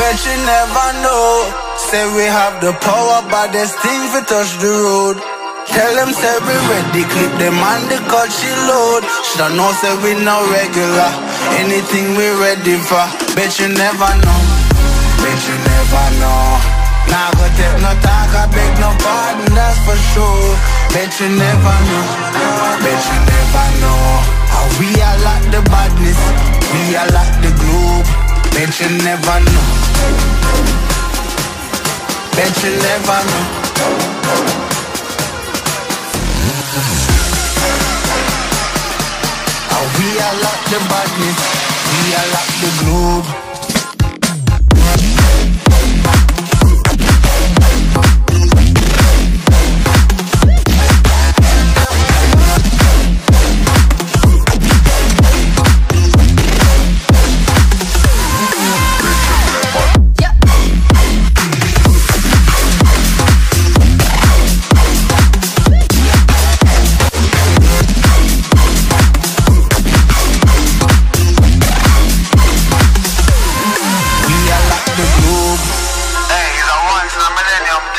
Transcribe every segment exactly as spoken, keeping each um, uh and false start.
Bet you never know. Say we have the power, but there's things we touch the road. Tell them say we ready, clip them and the cut she load. Should I know say we no regular, anything we ready for. Bet you never know, bet you never know. Nah, go take no talk, I beg no pardon, that's for sure. Bet you never know, bet you never know. How we are like the badness, we are like the globe. Bet you never know, bet you never know. We are like the badness, we are like the globe.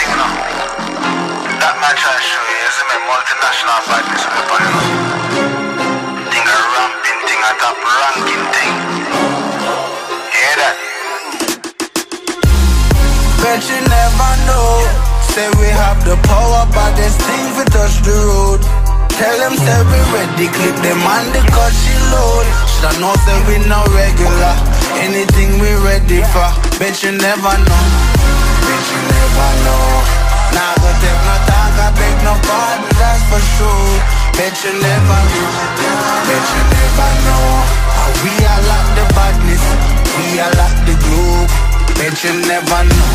Bet you never know. Say we have the power, but there's things we touch the road. Tell them say we ready, clip them and the cut she load. Should I know say we no regular, anything we ready for. Bet you never know, bet you never know. Nah, go take no talk, I beg no pardon, that's for sure. Bet you never know, bet you never know. How we are like the badness, we are like the globe. Bet you never know.